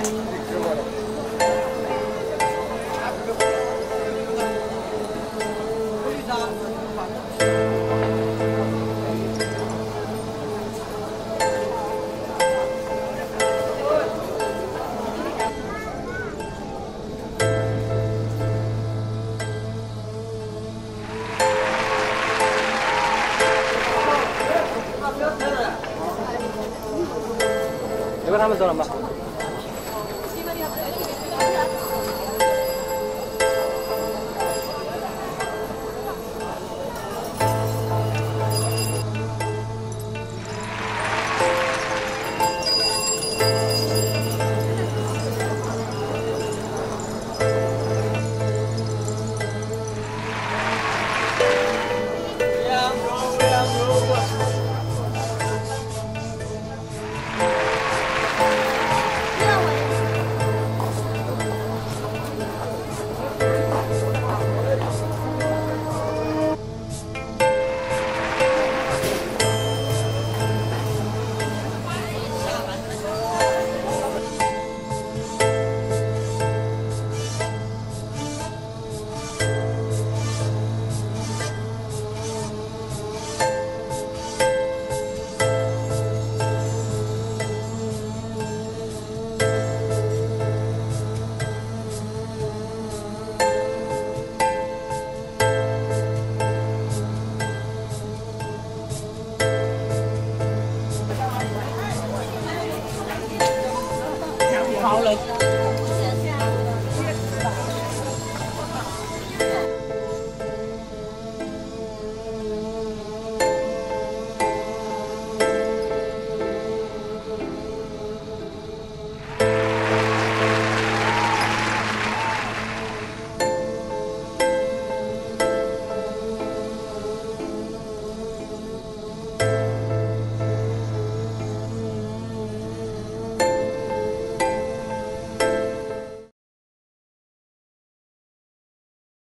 你跟他们说了吗？